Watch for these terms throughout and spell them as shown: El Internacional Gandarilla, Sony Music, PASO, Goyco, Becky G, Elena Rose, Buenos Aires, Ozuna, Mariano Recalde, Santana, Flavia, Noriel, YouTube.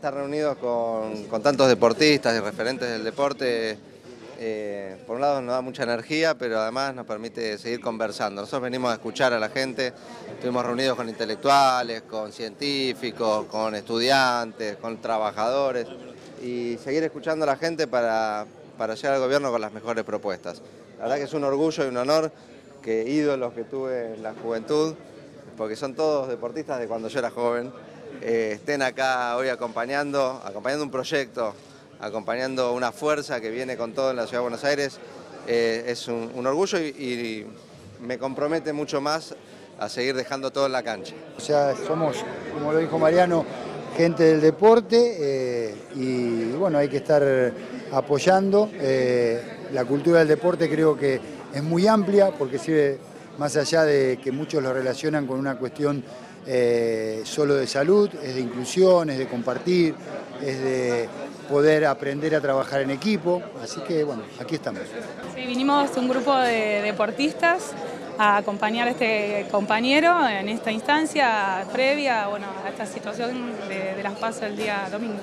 Estar reunidos con tantos deportistas y referentes del deporte, por un lado nos da mucha energía, pero además nos permite seguir conversando. Nosotros venimos a escuchar a la gente, estuvimos reunidos con intelectuales, con científicos, con estudiantes, con trabajadores, y seguir escuchando a la gente para llegar al gobierno con las mejores propuestas. La verdad que es un orgullo y un honor que ídolos que tuve en la juventud, porque son todos deportistas de cuando yo era joven, estén acá hoy acompañando un proyecto, acompañando una fuerza que viene con todo en la Ciudad de Buenos Aires. Es un orgullo y me compromete mucho más a seguir dejando todo en la cancha. O sea, somos, como lo dijo Mariano, gente del deporte y bueno, hay que estar apoyando. La cultura del deporte creo que es muy amplia porque sirve más allá de que muchos lo relacionan con una cuestión solo de salud, es de inclusión, es de compartir, es de poder aprender a trabajar en equipo, así que bueno, aquí estamos. Sí, vinimos un grupo de deportistas a acompañar a este compañero en esta instancia previa, bueno, a esta situación de las PASO el día domingo.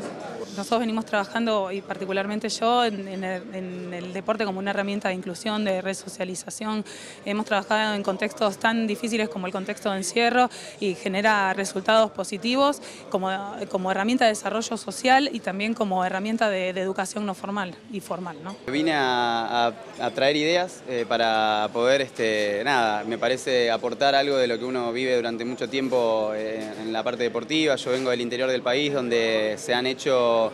Nosotros venimos trabajando, y particularmente yo, en el deporte como una herramienta de inclusión, de resocialización. Hemos trabajado en contextos tan difíciles como el contexto de encierro y genera resultados positivos como herramienta de desarrollo social y también como herramienta de educación no formal y formal, ¿no? Vine a traer ideas para poder, me parece aportar algo de lo que uno vive durante mucho tiempo en la parte deportiva. Yo vengo del interior del país donde se han hecho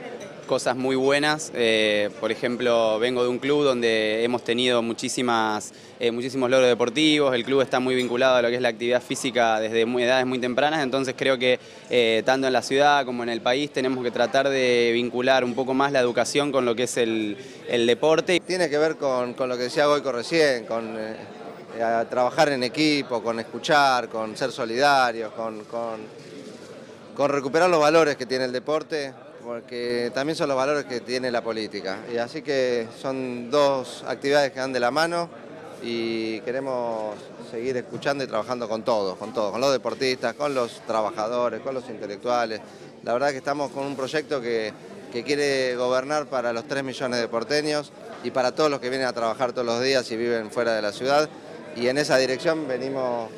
cosas muy buenas, por ejemplo, vengo de un club donde hemos tenido muchísimos logros deportivos, el club está muy vinculado a lo que es la actividad física desde edades muy tempranas, entonces creo que tanto en la ciudad como en el país tenemos que tratar de vincular un poco más la educación con lo que es el deporte. Tiene que ver con lo que decía Goyco recién, con trabajar en equipo, con escuchar, con ser solidarios, con recuperar los valores que tiene el deporte, porque también son los valores que tiene la política. Y así que son dos actividades que van de la mano y queremos seguir escuchando y trabajando con todos, con los deportistas, con los trabajadores, con los intelectuales. La verdad que estamos con un proyecto que quiere gobernar para los 3 millones de porteños y para todos los que vienen a trabajar todos los días y viven fuera de la ciudad. Y en esa dirección venimos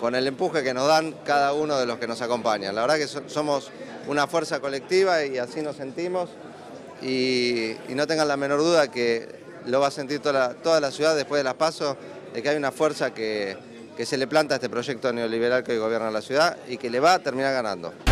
con el empuje que nos dan cada uno de los que nos acompañan. La verdad que somos una fuerza colectiva y así nos sentimos y no tengan la menor duda que lo va a sentir toda la ciudad después de las PASO, de que hay una fuerza que se le planta a este proyecto neoliberal que hoy gobierna la ciudad y que le va a terminar ganando.